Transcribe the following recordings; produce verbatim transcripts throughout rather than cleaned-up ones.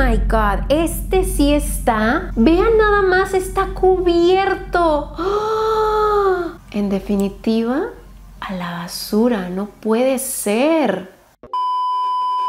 my God, este sí está. Vean nada más, está cubierto. ¡Oh! En definitiva, a la basura, no puede ser.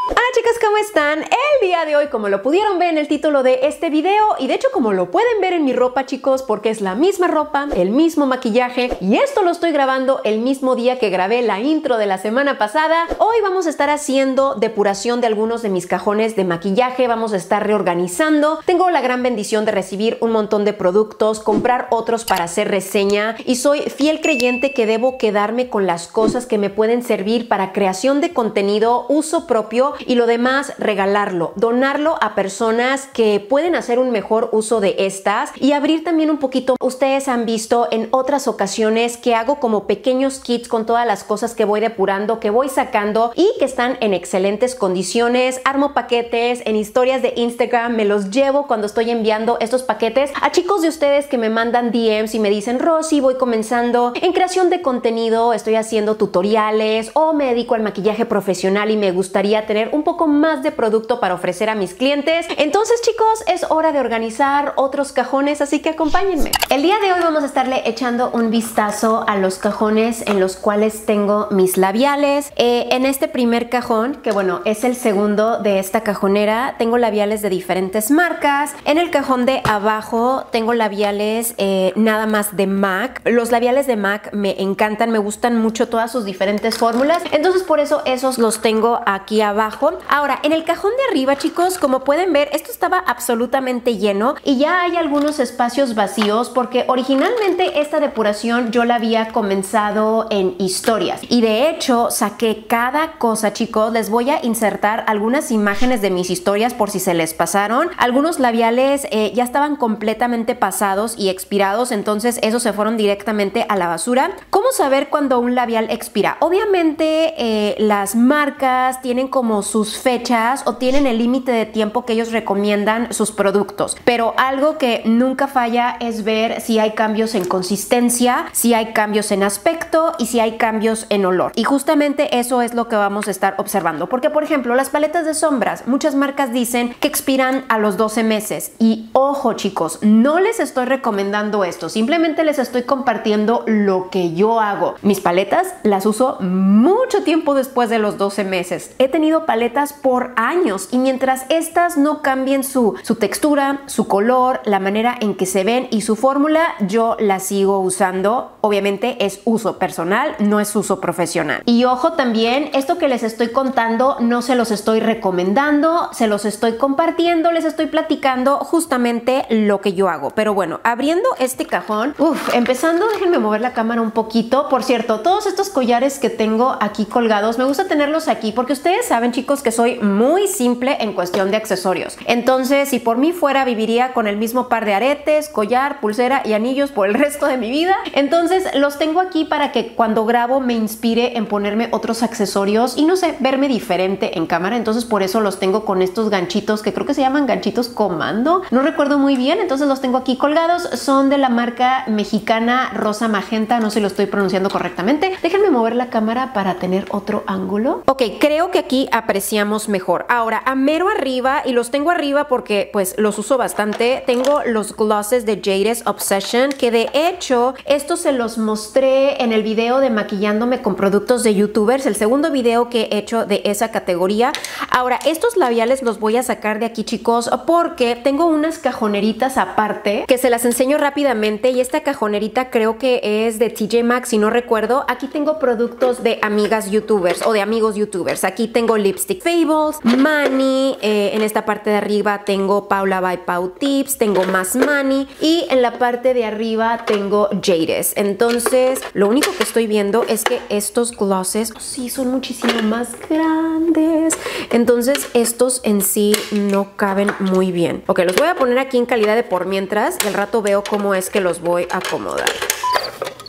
Hola chicas, ¿cómo están? El día de hoy, como lo pudieron ver en el título de este video, y de hecho como lo pueden ver en mi ropa, chicos, porque es la misma ropa, el mismo maquillaje, y esto lo estoy grabando el mismo día que grabé la intro de la semana pasada. Hoy vamos a estar haciendo depuración de algunos de mis cajones de maquillaje, vamos a estar reorganizando. Tengo la gran bendición de recibir un montón de productos, comprar otros para hacer reseña, y soy fiel creyente que debo quedarme con las cosas que me pueden servir para creación de contenido, uso propio, y lo demás regalarlo, donarlo a personas que pueden hacer un mejor uso de estas y abrir también un poquito. Ustedes han visto en otras ocasiones que hago como pequeños kits con todas las cosas que voy depurando, que voy sacando y que están en excelentes condiciones. Armo paquetes en historias de Instagram, me los llevo cuando estoy enviando estos paquetes a chicos de ustedes que me mandan D Ms y me dicen: Rosy, voy comenzando en creación de contenido, estoy haciendo tutoriales o me dedico al maquillaje profesional y me gustaría tener un poco más de producto para ofrecer a mis clientes. Entonces, chicos, es hora de organizar otros cajones, así que acompáñenme. El día de hoy vamos a estarle echando un vistazo a los cajones en los cuales tengo mis labiales. Eh, en este primer cajón, que bueno, es el segundo de esta cajonera, tengo labiales de diferentes marcas. En el cajón de abajo tengo labiales eh, nada más de MAC. Los labiales de MAC me encantan, me gustan mucho todas sus diferentes fórmulas, entonces por eso esos los tengo aquí abajo. Ahora, en el cajón de arriba, chicos, como pueden ver, esto estaba absolutamente lleno y ya hay algunos espacios vacíos porque originalmente esta depuración yo la había comenzado en historias y de hecho saqué cada cosa, chicos. Les voy a insertar algunas imágenes de mis historias por si se les pasaron. Algunos labiales eh, ya estaban completamente pasados y expirados, entonces esos se fueron directamente a la basura. ¿Cómo saber cuando un labial expira? Obviamente eh, las marcas tienen como sus fechas o tienen el límite de tiempo que ellos recomiendan sus productos, pero algo que nunca falla es ver si hay cambios en consistencia, si hay cambios en aspecto y si hay cambios en olor, y justamente eso es lo que vamos a estar observando, porque por ejemplo las paletas de sombras, muchas marcas dicen que expiran a los doce meses y ojo chicos, no les estoy recomendando esto, simplemente les estoy compartiendo lo que yo hago. Mis paletas las uso mucho tiempo después de los doce meses, he tenido paletas por años y mientras estas no cambien su, su textura, su color, la manera en que se ven y su fórmula, yo las sigo usando. Obviamente es uso personal, no es uso profesional. Y ojo también, esto que les estoy contando no se los estoy recomendando, se los estoy compartiendo, les estoy platicando justamente lo que yo hago. Pero bueno, abriendo este cajón, uff, empezando, déjenme mover la cámara un poquito. Por cierto, todos estos collares que tengo aquí colgados, me gusta tenerlos aquí porque ustedes saben, chicos, que soy muy simple en cuestión de accesorios. Entonces, si por mí fuera, viviría con el mismo par de aretes, collar, pulsera y anillos por el resto de mi vida. Entonces, los tengo aquí para que cuando grabo me inspire en ponerme otros accesorios y no sé, verme diferente en cámara. Entonces, por eso los tengo con estos ganchitos que creo que se llaman ganchitos comando. No recuerdo muy bien, entonces los tengo aquí colgados. Son de la marca mexicana Rosa Magenta, no sé si lo estoy pronunciando correctamente. Déjenme mover la cámara para tener otro ángulo. Ok, creo que aquí aparece mejor. Ahora, a mero arriba, y los tengo arriba porque pues los uso bastante, tengo los glosses de Jade's Obsession, que de hecho estos se los mostré en el video de maquillándome con productos de youtubers, el segundo video que he hecho de esa categoría. Ahora, estos labiales los voy a sacar de aquí, chicos, porque tengo unas cajoneritas aparte que se las enseño rápidamente, y esta cajonerita creo que es de T J Maxx, si no recuerdo. Aquí tengo productos de amigas youtubers o de amigos youtubers. Aquí tengo lipstick Fables, Manny, eh, en esta parte de arriba tengo Paula by Pau Tips, tengo más Manny y en la parte de arriba tengo Jade's. Entonces, lo único que estoy viendo es que estos glosses, oh, sí, son muchísimo más grandes. Entonces, estos en sí no caben muy bien. Ok, los voy a poner aquí en calidad de por mientras y al rato veo cómo es que los voy a acomodar.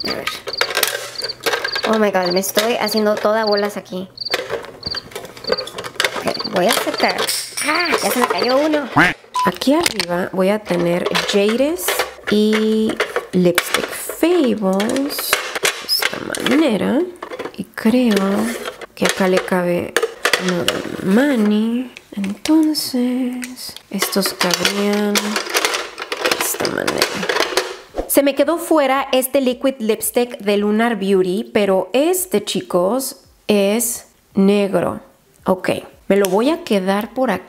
A ver. Oh my God, me estoy haciendo toda bolas aquí. Voy a sacar. ¡Ah! Ya se me cayó uno. Aquí arriba voy a tener Jade's y Lipstick Fables. De esta manera. Y creo que acá le cabe uno de Manny. Entonces, estos cabrían de esta manera. Se me quedó fuera este Liquid Lipstick de Lunar Beauty, pero este, chicos, es negro. Ok, me lo voy a quedar por acá.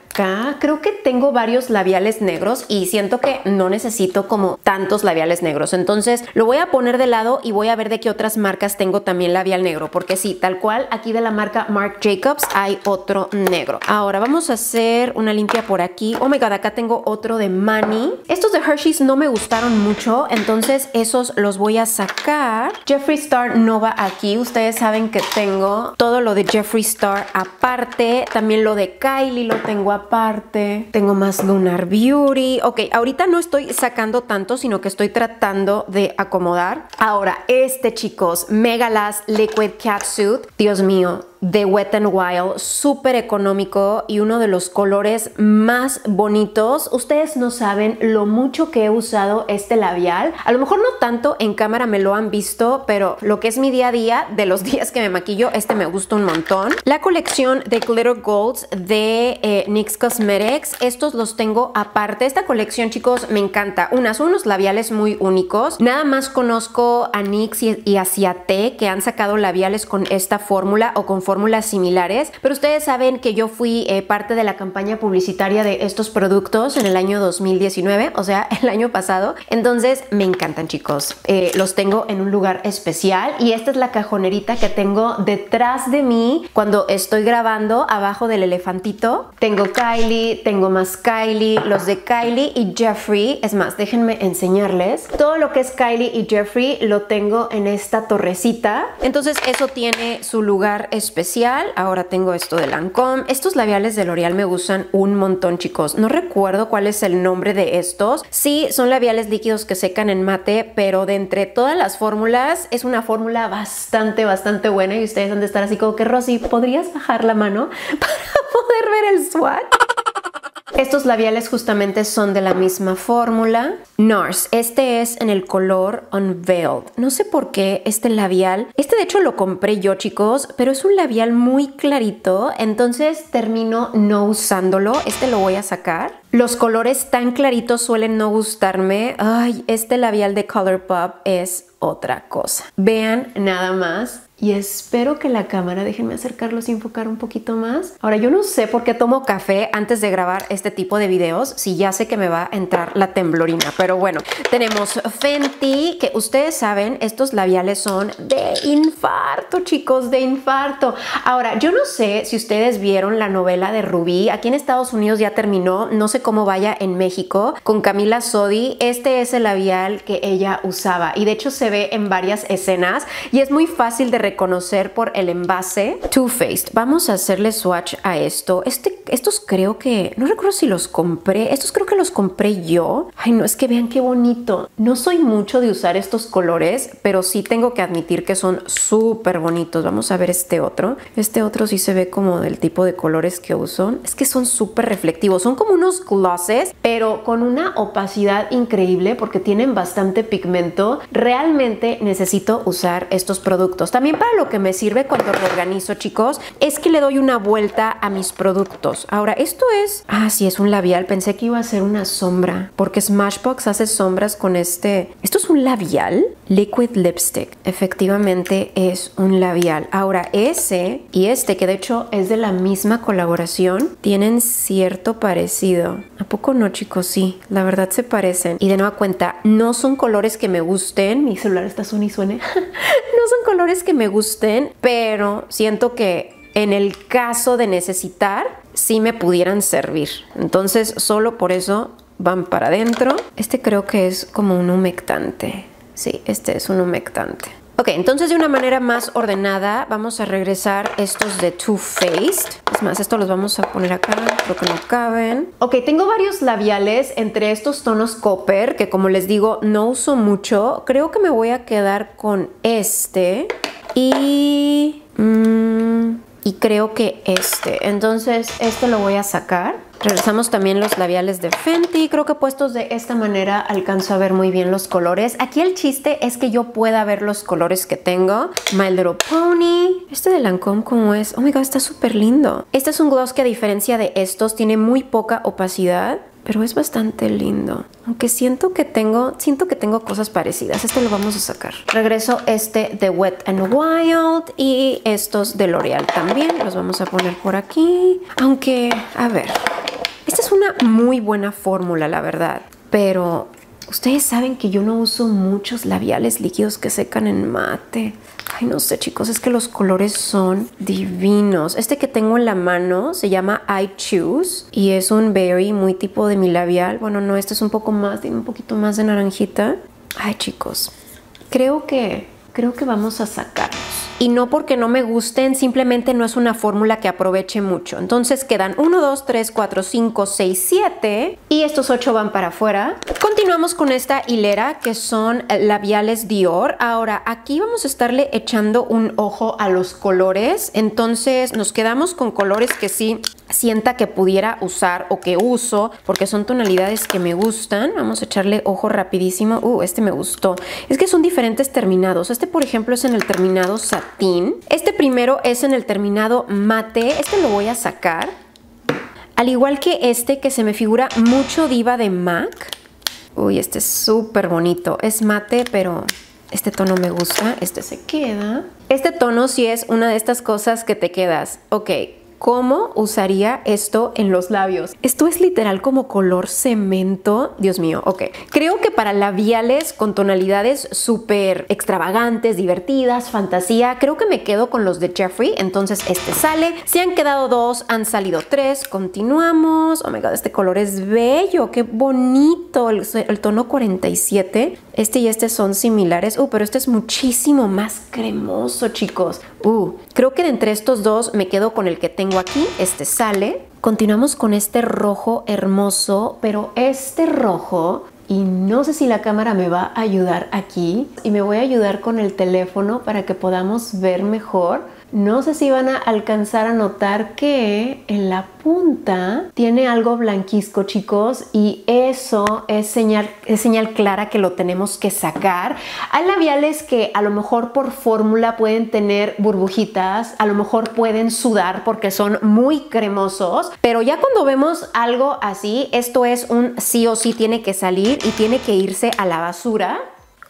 Creo que tengo varios labiales negros y siento que no necesito como tantos labiales negros. Entonces, lo voy a poner de lado y voy a ver de qué otras marcas tengo también labial negro. Porque sí, tal cual, aquí de la marca Marc Jacobs hay otro negro. Ahora, vamos a hacer una limpia por aquí. Oh my God, acá tengo otro de Manny. Estos de Hershey's no me gustaron mucho, entonces esos los voy a sacar. Jeffree Star no va aquí. Ustedes saben que tengo todo lo de Jeffree Star aparte. También lo de Kylie lo tengo aparte. Tengo más Lunar Beauty. Ok, ahorita no estoy sacando tanto, sino que estoy tratando de acomodar. Ahora, este, chicos, Megalast Liquid Catsuit. Dios mío, de Wet n Wild, súper económico y uno de los colores más bonitos. Ustedes no saben lo mucho que he usado este labial. A lo mejor no tanto en cámara me lo han visto, pero lo que es mi día a día, de los días que me maquillo, este me gusta un montón. La colección de Glitter Golds de eh, N Y X Cosmetics, estos los tengo aparte. Esta colección, chicos, me encanta. Unas, unos labiales muy únicos. Nada más conozco a N Y X y, y a Ciaté, que han sacado labiales con esta fórmula o con fórmula fórmulas similares, pero ustedes saben que yo fui eh, parte de la campaña publicitaria de estos productos en el año dos mil diecinueve, o sea, el año pasado. Entonces, me encantan, chicos. Eh, los tengo en un lugar especial y esta es la cajonerita que tengo detrás de mí cuando estoy grabando, abajo del elefantito. Tengo Kylie, tengo más Kylie, los de Kylie y Jeffree. Es más, déjenme enseñarles. Todo lo que es Kylie y Jeffree lo tengo en esta torrecita. Entonces, eso tiene su lugar especial. Ahora tengo esto de Lancôme. Estos labiales de L'Oréal me gustan un montón, chicos. No recuerdo cuál es el nombre de estos. Sí, son labiales líquidos que secan en mate, pero de entre todas las fórmulas, es una fórmula bastante, bastante buena. Y ustedes han de estar así como que, Rosy, ¿podrías bajar la mano para poder ver el swatch? Estos labiales justamente son de la misma fórmula. NARS, este es en el color Unveiled. No sé por qué este labial, este de hecho lo compré yo, chicos, pero es un labial muy clarito, entonces termino no usándolo. Este lo voy a sacar. Los colores tan claritos suelen no gustarme. Ay, este labial de Colourpop es otra cosa. Vean nada más. Y espero que la cámara, déjenme acercarlo sin enfocar un poquito más. Ahora, yo no sé por qué tomo café antes de grabar este tipo de videos, si ya sé que me va a entrar la temblorina. Pero bueno, tenemos Fenty, que ustedes saben, estos labiales son de infarto, chicos, de infarto. Ahora, yo no sé si ustedes vieron la novela de Rubí. Aquí en Estados Unidos ya terminó, no sé cómo vaya en México, con Camila Sodi. Este es el labial que ella usaba y de hecho se ve en varias escenas y es muy fácil de reconocer por el envase. Too Faced. Vamos a hacerle swatch a esto. Este, estos creo que... No recuerdo si los compré. Estos creo que los compré yo. Ay, no, es que vean qué bonito. No soy mucho de usar estos colores, pero sí tengo que admitir que son súper bonitos. Vamos a ver este otro. Este otro sí se ve como del tipo de colores que uso. Es que son súper reflectivos. Son como unos glosses, pero con una opacidad increíble porque tienen bastante pigmento. Realmente necesito usar estos productos. También También para lo que me sirve cuando reorganizo, chicos, es que le doy una vuelta a mis productos. Ahora, esto es... Ah, sí, es un labial. Pensé que iba a ser una sombra, porque Smashbox hace sombras con este... ¿Esto es un labial? Liquid Lipstick. Efectivamente, es un labial. Ahora, ese y este, que de hecho es de la misma colaboración, tienen cierto parecido. ¿A poco no, chicos? Sí, la verdad se parecen. Y de nueva cuenta, no son colores que me gusten. Mi celular está suene y suene. No son colores que me gusten, pero siento que en el caso de necesitar, sí me pudieran servir. Entonces, solo por eso van para adentro. Este creo que es como un humectante. Sí, este es un humectante. Ok, entonces de una manera más ordenada vamos a regresar estos de Too Faced. Es más, estos los vamos a poner acá, creo que no caben. Ok, tengo varios labiales entre estos tonos copper, que como les digo, no uso mucho. Creo que me voy a quedar con este y... Mmm, y creo que este. Entonces, este lo voy a sacar. Regresamos también los labiales de Fenty. Creo que puestos de esta manera alcanzo a ver muy bien los colores. Aquí el chiste es que yo pueda ver los colores que tengo. My Little Pony. Este de Lancôme, ¿cómo es? Oh my god, está súper lindo. Este es un gloss que a diferencia de estos tiene muy poca opacidad, pero es bastante lindo. Aunque siento que tengo siento que tengo cosas parecidas. Este lo vamos a sacar. Regreso este de Wet n Wild y estos de L'Oréal también. Los vamos a poner por aquí. Aunque, a ver... Esta es una muy buena fórmula, la verdad. Pero ustedes saben que yo no uso muchos labiales líquidos que secan en mate. Ay, no sé, chicos. Es que los colores son divinos. Este que tengo en la mano se llama I Choose. Y es un berry muy tipo de mi labial. Bueno, no, este es un poco más, tiene un poquito más de naranjita. Ay, chicos. Creo que, creo que vamos a sacarlos. Y no porque no me gusten, simplemente no es una fórmula que aproveche mucho. Entonces quedan uno, dos, tres, cuatro, cinco, seis, siete. Y estos ocho van para afuera. Continuamos con esta hilera que son labiales Dior. Ahora aquí vamos a estarle echando un ojo a los colores. Entonces nos quedamos con colores que sí sienta que pudiera usar o que uso, porque son tonalidades que me gustan. Vamos a echarle ojo rapidísimo. Uh, este me gustó. Es que son diferentes terminados. Este, por ejemplo, es en el terminado satín. Este primero es en el terminado mate. Este lo voy a sacar. Al igual que este que se me figura mucho Diva de MAC. Uy, este es súper bonito. Es mate, pero... Este tono me gusta. Este se queda. Este tono sí es una de estas cosas que te quedas. Ok. ¿Cómo usaría esto en los labios? Esto es literal como color cemento. Dios mío, ok. Creo que para labiales con tonalidades súper extravagantes, divertidas, fantasía, creo que me quedo con los de Jeffree. Entonces este sale. Se han quedado dos, han salido tres. Continuamos. Oh my god, este color es bello. Qué bonito. El, el tono cuarenta y siete. Este y este son similares. Uh, pero este es muchísimo más cremoso, chicos. Uh, creo que de entre estos dos me quedo con el que tengo aquí. Este sale. Continuamos con este rojo hermoso, pero este rojo, y no sé si la cámara me va a ayudar aquí, y me voy a ayudar con el teléfono para que podamos ver mejor. No sé si van a alcanzar a notar que en la punta tiene algo blanquizco, chicos, y eso es señal, es señal clara que lo tenemos que sacar. Hay labiales que a lo mejor por fórmula pueden tener burbujitas, a lo mejor pueden sudar porque son muy cremosos, pero ya cuando vemos algo así, esto es un sí o sí tiene que salir y tiene que irse a la basura.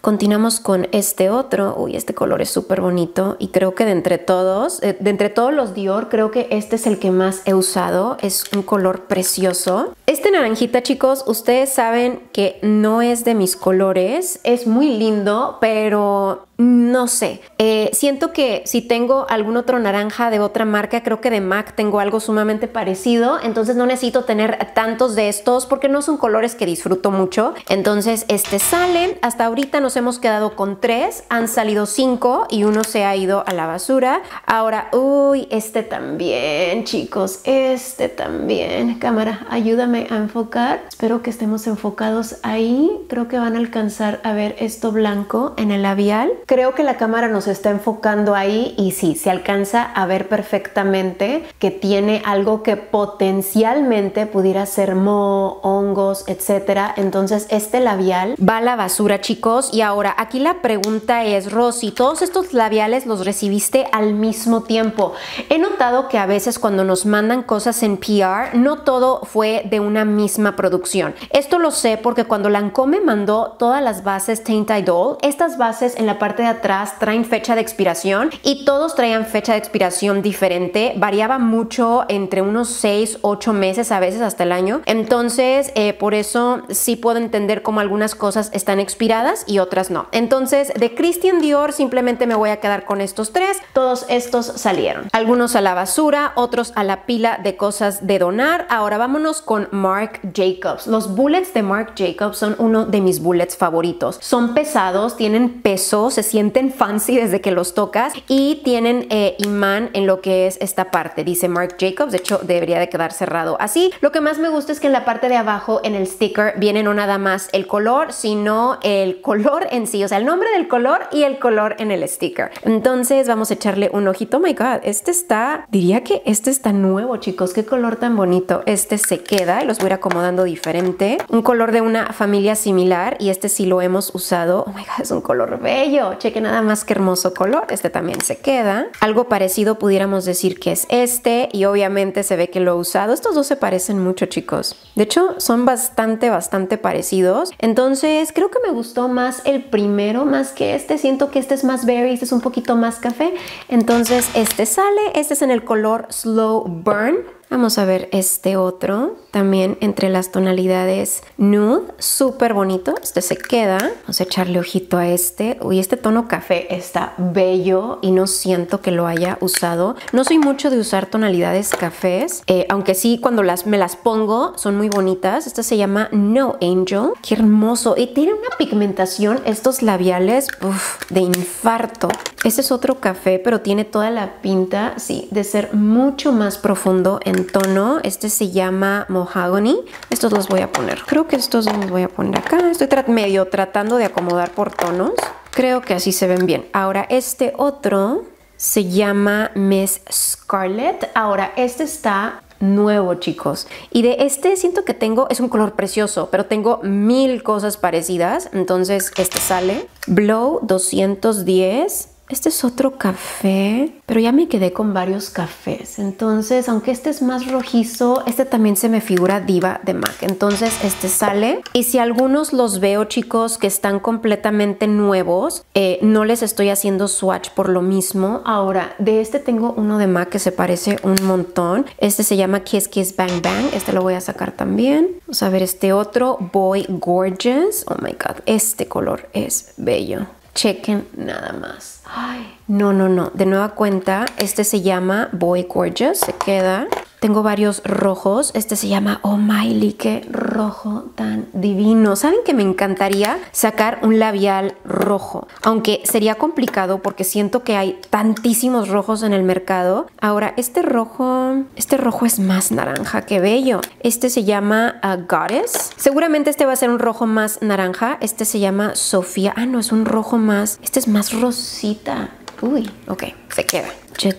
Continuamos con este otro. Uy, este color es súper bonito y creo que de entre todos, de entre todos los Dior, creo que este es el que más he usado. Es un color precioso. Este naranjita, chicos, ustedes saben que no es de mis colores. Es muy lindo, pero... No sé, eh, siento que si tengo algún otro naranja de otra marca, creo que de MAC tengo algo sumamente parecido, entonces no necesito tener tantos de estos porque no son colores que disfruto mucho. Entonces este sale, hasta ahorita nos hemos quedado con tres, han salido cinco y uno se ha ido a la basura. Ahora, uy, este también, chicos, este también. Cámara, ayúdame a enfocar. Espero que estemos enfocados ahí. Creo que van a alcanzar a ver esto blanco en el labial. Creo que la cámara nos está enfocando ahí y sí, se alcanza a ver perfectamente que tiene algo que potencialmente pudiera ser moho, hongos, etcétera. Entonces este labial va a la basura, chicos. Y ahora aquí la pregunta es, Rosy, ¿todos estos labiales los recibiste al mismo tiempo? He notado que a veces cuando nos mandan cosas en P R, no todo fue de una misma producción. Esto lo sé porque cuando Lancôme mandó todas las bases Tinted Doll, estas bases en la parte de atrás traen fecha de expiración y todos traían fecha de expiración diferente, variaba mucho entre unos seis, ocho meses, a veces hasta el año. Entonces eh, por eso sí puedo entender cómo algunas cosas están expiradas y otras no. Entonces de Christian Dior simplemente me voy a quedar con estos tres. Todos estos salieron, algunos a la basura, otros a la pila de cosas de donar. Ahora vámonos con Marc Jacobs. Los bullets de Marc Jacobs son uno de mis bullets favoritos. Son pesados, tienen peso, se sienten fancy desde que los tocas y tienen eh, imán en lo que es esta parte, dice Marc Jacobs, de hecho debería de quedar cerrado así. Lo que más me gusta es que en la parte de abajo en el sticker viene no nada más el color, sino el color en sí, o sea el nombre del color y el color en el sticker. Entonces vamos a echarle un ojito. Oh my god, este está, diría que este está nuevo, chicos, qué color tan bonito. Este se queda y los voy a ir acomodando diferente, un color de una familia similar y este sí lo hemos usado. Oh my god, es un color bello, cheque nada más que hermoso color. Este también se queda, algo parecido pudiéramos decir que es este y obviamente se ve que lo he usado. Estos dos se parecen mucho, chicos, de hecho son bastante bastante parecidos, entonces creo que me gustó más el primero más que este. Siento que este es más berry, este es un poquito más café, entonces este sale, este es en el color Slow Burn. Vamos a ver este otro, también entre las tonalidades nude, súper bonito, este se queda. Vamos a echarle ojito a este. Uy, este tono café está bello y no siento que lo haya usado. No soy mucho de usar tonalidades cafés, eh, aunque sí cuando las, me las pongo son muy bonitas. Esta se llama No Angel, qué hermoso, y tiene una pigmentación, estos labiales, uff, de infarto. Este es otro café, pero tiene toda la pinta, sí, de ser mucho más profundo en tono. Este se llama Mahogany. Estos los voy a poner, creo que estos los voy a poner acá. Estoy tra- medio tratando de acomodar por tonos, creo que así se ven bien. Ahora este otro se llama Miss Scarlet. Ahora este está nuevo, chicos, y de este siento que tengo, es un color precioso, pero tengo mil cosas parecidas. Entonces este sale Blow doscientos diez. Este es otro café, pero ya me quedé con varios cafés. Entonces, aunque este es más rojizo, este también se me figura Diva de MAC. Entonces, este sale. Y si algunos los veo, chicos, que están completamente nuevos, eh, no les estoy haciendo swatch por lo mismo. Ahora, de este tengo uno de MAC que se parece un montón. Este se llama Kiss Kiss Bang Bang. Este lo voy a sacar también. Vamos a ver este otro, Boy Gorgeous. Oh my god, este color es bello. Chequen nada más. Ay, no, no, no. De nueva cuenta, este se llama Boy Gorgeous. Se queda. Tengo varios rojos. Este se llama Oh Miley. Qué rojo tan divino. ¿Saben que me encantaría sacar un labial rojo? Aunque sería complicado porque siento que hay tantísimos rojos en el mercado. Ahora, este rojo... Este rojo es más naranja. ¡Qué bello! Este se llama uh, Goddess. Seguramente este va a ser un rojo más naranja. Este se llama Sofía. Ah, no, es un rojo más... Este es más rosita. Uy, ok, se queda. Jade's,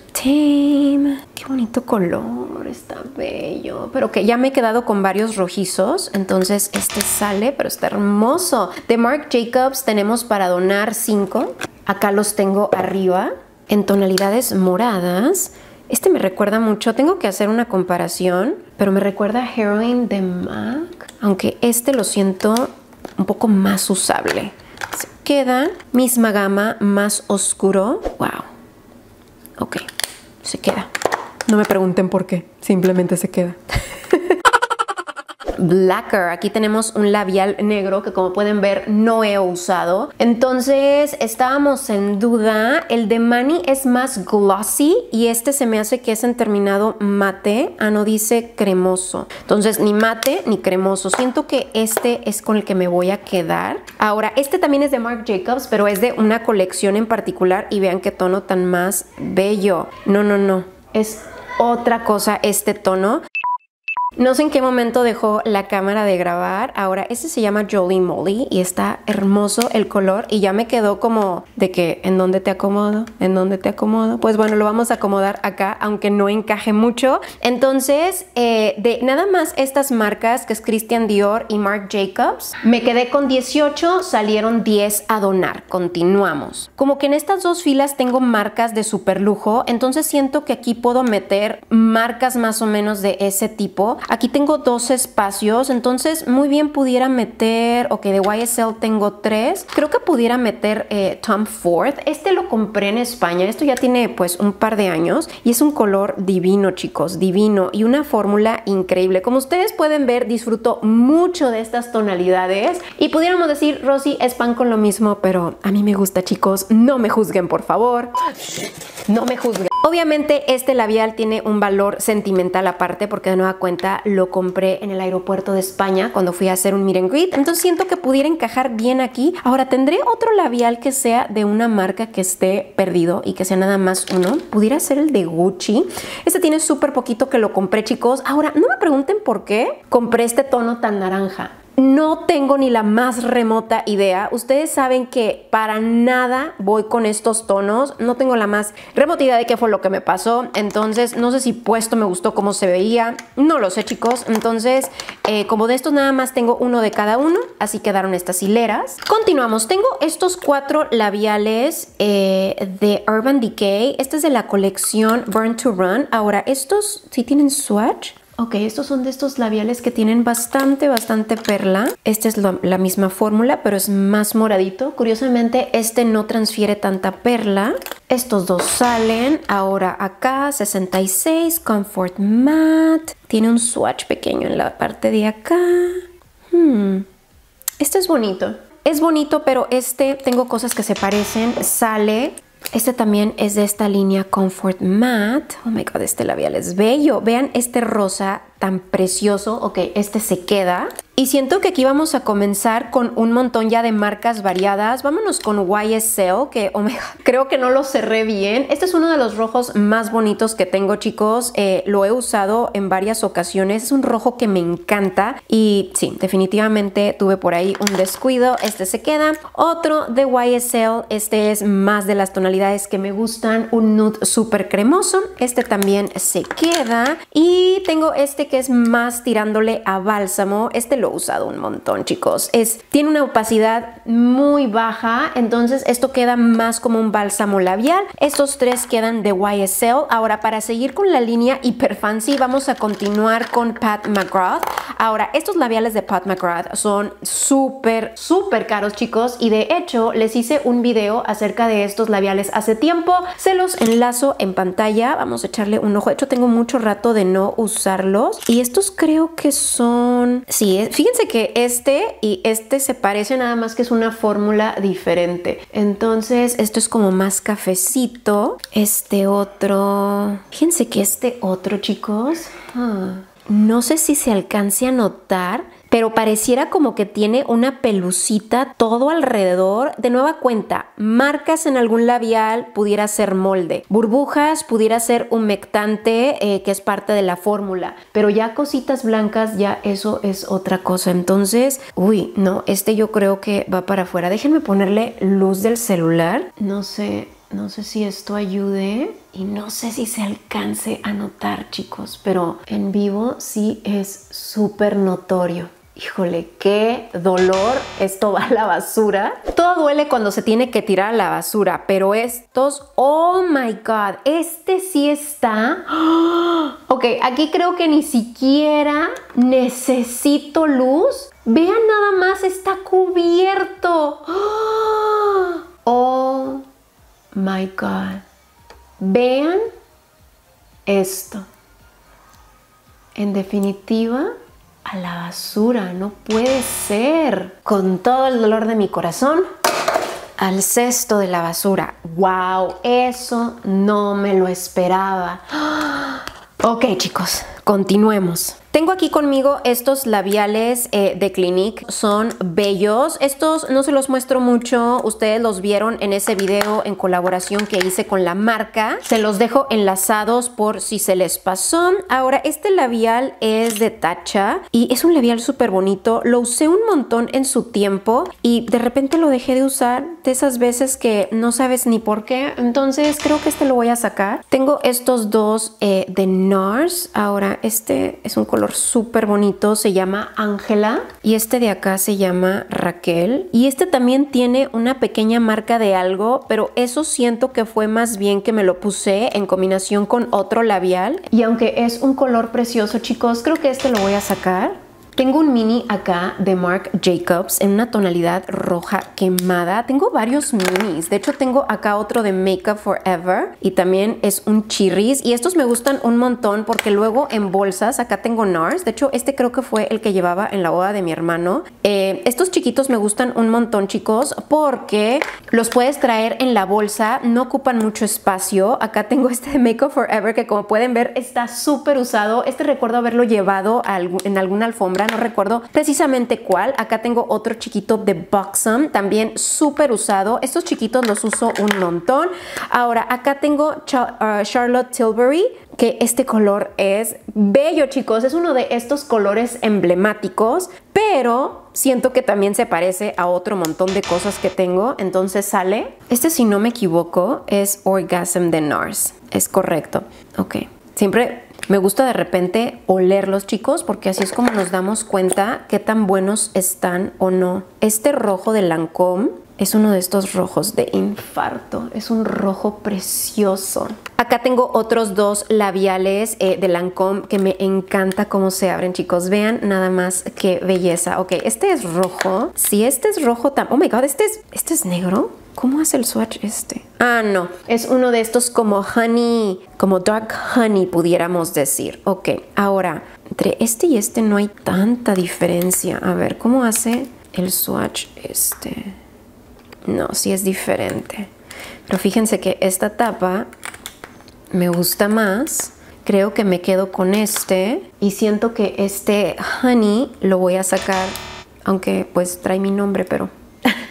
qué bonito color, está bello. Pero que ya me he quedado con varios rojizos, entonces este sale, pero está hermoso. De Marc Jacobs tenemos para donar cinco. Acá los tengo arriba en tonalidades moradas. Este me recuerda mucho, tengo que hacer una comparación, pero me recuerda a Heroin de MAC, aunque este lo siento un poco más usable. Se queda, misma gama, más oscuro. Wow. Ok, se queda. No me pregunten por qué, simplemente se queda. Blacker, aquí tenemos un labial negro que como pueden ver no he usado, entonces estábamos en duda. El de Manny es más glossy y este se me hace que es en terminado mate. Ah, no, dice cremoso, entonces ni mate ni cremoso. Siento que este es con el que me voy a quedar. Ahora, este también es de Marc Jacobs, pero es de una colección en particular y vean qué tono tan más bello. No, no, no, es otra cosa este tono. No sé en qué momento dejó la cámara de grabar. Ahora, este se llama Jolly Molly y está hermoso el color y ya me quedó como de que ¿en dónde te acomodo? ¿En dónde te acomodo? Pues bueno, lo vamos a acomodar acá, aunque no encaje mucho. Entonces, eh, de nada más estas marcas que es Christian Dior y Marc Jacobs, me quedé con dieciocho, salieron diez a donar. Continuamos. Como que en estas dos filas tengo marcas de super lujo, entonces siento que aquí puedo meter marcas más o menos de ese tipo. Aquí tengo dos espacios, entonces muy bien pudiera meter, ok, de Y S L tengo tres, creo que pudiera meter eh, Tom Ford. Este lo compré en España, esto ya tiene pues un par de años y es un color divino, chicos, divino, y una fórmula increíble. Como ustedes pueden ver, disfruto mucho de estas tonalidades y pudiéramos decir, Rosy es pan con lo mismo, pero a mí me gusta, chicos, no me juzguen, por favor, no me juzguen. Obviamente este labial tiene un valor sentimental aparte porque de nueva cuenta lo compré en el aeropuerto de España cuando fui a hacer un meet and greet. Entonces siento que pudiera encajar bien aquí. Ahora, ¿tendré otro labial que sea de una marca que esté perdido y que sea nada más uno? Pudiera ser el de Gucci. Este tiene súper poquito que lo compré, chicos. Ahora, no me pregunten por qué compré este tono tan naranja. No tengo ni la más remota idea. Ustedes saben que para nada voy con estos tonos. No tengo la más remota idea de qué fue lo que me pasó. Entonces, no sé si puesto me gustó cómo se veía. No lo sé, chicos. Entonces, eh, como de estos nada más tengo uno de cada uno, así quedaron estas hileras. Continuamos. Tengo estos cuatro labiales eh, de Urban Decay. Este es de la colección Burn to Run. Ahora, estos sí tienen swatch. Ok, estos son de estos labiales que tienen bastante, bastante perla. Esta es lo, la misma fórmula, pero es más moradito. Curiosamente, este no transfiere tanta perla. Estos dos salen. Ahora acá, sesenta y seis, Comfort Matte. Tiene un swatch pequeño en la parte de acá. Hmm. Este es bonito. Es bonito, pero este, tengo cosas que se parecen. Sale... Este también es de esta línea Comfort Matte. Oh my God, este labial es bello. Vean este rosa tan precioso. Ok, este se queda. Y siento que aquí vamos a comenzar con un montón ya de marcas variadas. Vámonos con Y S L, que oh my God, creo que no lo cerré bien. Este es uno de los rojos más bonitos que tengo, chicos. Eh, lo he usado en varias ocasiones. Es un rojo que me encanta. Y sí, definitivamente tuve por ahí un descuido. Este se queda. Otro de Y S L. Este es más de las tonalidades que me gustan. Un nude súper cremoso. Este también se queda. Y tengo este que es más tirándole a bálsamo. Este lo he usado un montón, chicos. Es, tiene una opacidad muy baja, entonces esto queda más como un bálsamo labial. Estos tres quedan de Y S L. Ahora, para seguir con la línea hiper fancy, vamos a continuar con Pat McGrath. Ahora, estos labiales de Pat McGrath son súper, súper caros, chicos, y de hecho les hice un video acerca de estos labiales hace tiempo. Se los enlazo en pantalla. Vamos a echarle un ojo. De hecho, tengo mucho rato de no usarlos. Y estos creo que son... Sí, es... Fíjense que este y este se parecen, nada más que es una fórmula diferente. Entonces, esto es como más cafecito. Este otro... Fíjense que este otro, chicos... Ah, no sé si se alcance a notar, pero pareciera como que tiene una pelucita todo alrededor. De nueva cuenta, marcas en algún labial, pudiera ser molde. Burbujas, pudiera ser humectante, eh, que es parte de la fórmula. Pero ya cositas blancas, ya eso es otra cosa. Entonces, uy, no, este yo creo que va para afuera. Déjenme ponerle luz del celular. No sé, no sé si esto ayude. Y no sé si se alcance a notar, chicos, pero en vivo sí es súper notorio. Híjole, qué dolor. Esto va a la basura. Todo duele cuando se tiene que tirar a la basura, pero estos, oh my God, este sí está. ¡Oh! Ok, aquí creo que ni siquiera necesito luz. Vean nada más, está cubierto. Oh, oh my God. Vean esto. En definitiva, a la basura. No puede ser. Con todo el dolor de mi corazón, al cesto de la basura. ¡Wow! Eso no me lo esperaba. Ok, chicos, continuemos. Tengo aquí conmigo estos labiales eh, de Clinique. Son bellos. Estos no se los muestro mucho. Ustedes los vieron en ese video en colaboración que hice con la marca. Se los dejo enlazados por si se les pasó. Ahora, este labial es de Tatcha y es un labial súper bonito. Lo usé un montón en su tiempo y de repente lo dejé de usar, de esas veces que no sabes ni por qué. Entonces, creo que este lo voy a sacar. Tengo estos dos eh, de NARS. Ahora, este es un color súper bonito, se llama Ángela, y este de acá se llama Raquel, y este también tiene una pequeña marca de algo, pero eso siento que fue más bien que me lo puse en combinación con otro labial, y aunque es un color precioso, chicos, creo que este lo voy a sacar. Tengo un mini acá de Marc Jacobs en una tonalidad roja quemada. Tengo varios minis. De hecho, tengo acá otro de Makeup Forever y también es un chirris. Y estos me gustan un montón porque luego en bolsas, acá tengo NARS. De hecho, este creo que fue el que llevaba en la boda de mi hermano. Eh, estos chiquitos me gustan un montón, chicos, porque los puedes traer en la bolsa. No ocupan mucho espacio. Acá tengo este de Makeup Forever que, como pueden ver, está súper usado. Este recuerdo haberlo llevado en alguna alfombra. No recuerdo precisamente cuál. Acá tengo otro chiquito de Buxom, también súper usado. Estos chiquitos los uso un montón. Ahora, acá tengo Charlotte Tilbury, que este color es bello, chicos. Es uno de estos colores emblemáticos, pero siento que también se parece a otro montón de cosas que tengo. Entonces sale. Este, si no me equivoco, es Orgasm de NARS. Es correcto. Ok. Siempre me gusta de repente olerlos, chicos, porque así es como nos damos cuenta qué tan buenos están o no. Este rojo de Lancôme es uno de estos rojos de infarto. Es un rojo precioso. Acá tengo otros dos labiales eh, de Lancôme que me encanta cómo se abren, chicos. Vean nada más qué belleza. Ok, este es rojo. Si este es rojo también... Oh my God, este es, este es negro. ¿Cómo hace el swatch este? Ah, no. Es uno de estos como honey, como dark honey, pudiéramos decir. Ok, ahora, entre este y este no hay tanta diferencia. A ver, ¿cómo hace el swatch este? No, sí es diferente. Pero fíjense que esta tapa me gusta más. Creo que me quedo con este. Y siento que este honey lo voy a sacar, aunque pues trae mi nombre, pero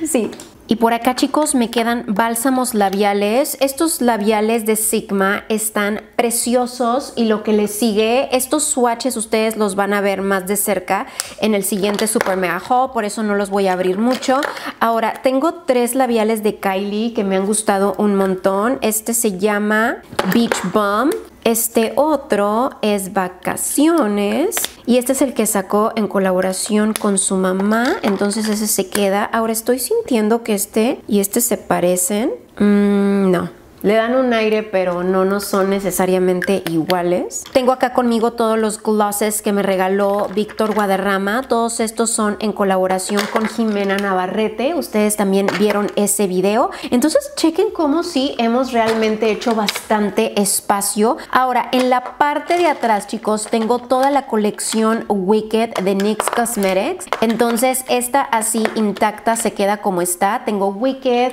sí. Y por acá, chicos, me quedan bálsamos labiales. Estos labiales de Sigma están preciosos y lo que les sigue, estos swatches ustedes los van a ver más de cerca en el siguiente Super Mega Haul, por eso no los voy a abrir mucho. Ahora, tengo tres labiales de Kylie que me han gustado un montón. Este se llama Beach Bum. Este otro es Vacaciones y este es el que sacó en colaboración con su mamá, entonces ese se queda. Ahora estoy sintiendo que este y este se parecen. Mm, no, le dan un aire, pero no, no son necesariamente iguales. Tengo acá conmigo todos los glosses que me regaló Víctor Guadarrama. Todos estos son en colaboración con Jimena Navarrete. Ustedes también vieron ese video. Entonces, chequen cómo sí hemos realmente hecho bastante espacio. Ahora, en la parte de atrás, chicos, tengo toda la colección Wicked de N Y X Cosmetics. Entonces, esta así intacta se queda como está. Tengo Wicked.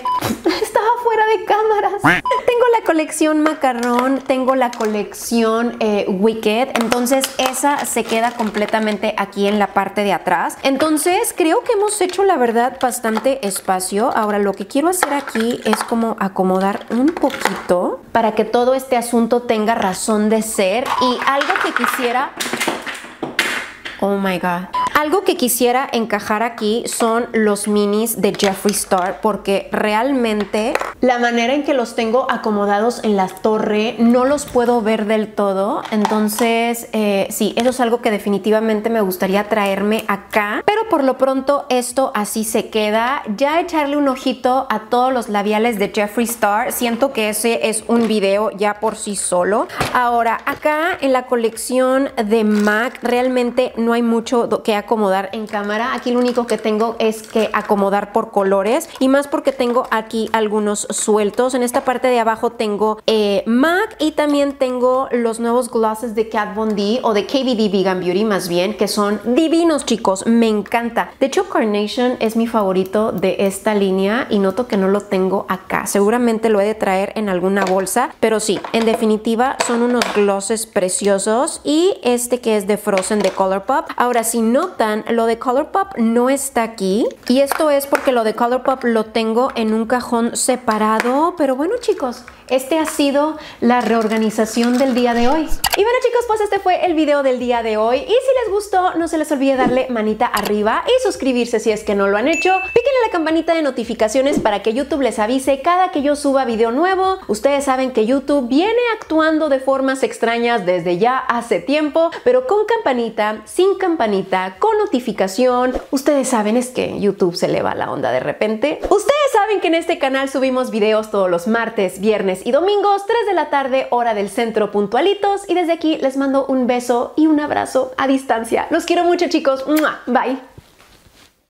Estaba fuera de cámaras. Tengo la colección Macarrón, tengo la colección eh, Wicked, entonces esa se queda completamente aquí en la parte de atrás. Entonces creo que hemos hecho, la verdad, bastante espacio. Ahora lo que quiero hacer aquí es como acomodar un poquito para que todo este asunto tenga razón de ser. Y algo que quisiera... Oh my God. Algo que quisiera encajar aquí son los minis de Jeffree Star, porque realmente la manera en que los tengo acomodados en la torre no los puedo ver del todo. Entonces, eh, sí, eso es algo que definitivamente me gustaría traerme acá. Pero por lo pronto esto así se queda. Ya echarle un ojito a todos los labiales de Jeffree Star. Siento que ese es un video ya por sí solo. Ahora, acá en la colección de MAC realmente no No hay mucho que acomodar en cámara. Aquí lo único que tengo es que acomodar por colores, y más porque tengo aquí algunos sueltos. En esta parte de abajo tengo eh, MAC, y también tengo los nuevos glosses de Kat Von D, o de K B D Vegan Beauty más bien, que son divinos, chicos. Me encanta. De hecho, Carnation es mi favorito de esta línea y noto que no lo tengo acá. Seguramente lo he de traer en alguna bolsa, pero sí, en definitiva son unos glosses preciosos. Y este que es de Frozen de Colourpop. Ahora, si notan, lo de Colourpop no está aquí, y esto es porque lo de Colourpop lo tengo en un cajón separado. Pero bueno, chicos, este ha sido la reorganización del día de hoy. Y bueno, chicos, pues este fue el video del día de hoy, y si les gustó, no se les olvide darle manita arriba y suscribirse si es que no lo han hecho. Píquenle la campanita de notificaciones para que YouTube les avise cada que yo suba video nuevo. Ustedes saben que YouTube viene actuando de formas extrañas desde ya hace tiempo, pero con campanita, sin campanita, con notificación. Ustedes saben, es que YouTube se le va la onda de repente. Ustedes saben que en este canal subimos nuevos videos todos los martes, viernes y domingos, tres de la tarde, hora del centro, puntualitos. Y desde aquí les mando un beso y un abrazo a distancia. Los quiero mucho, chicos. Bye.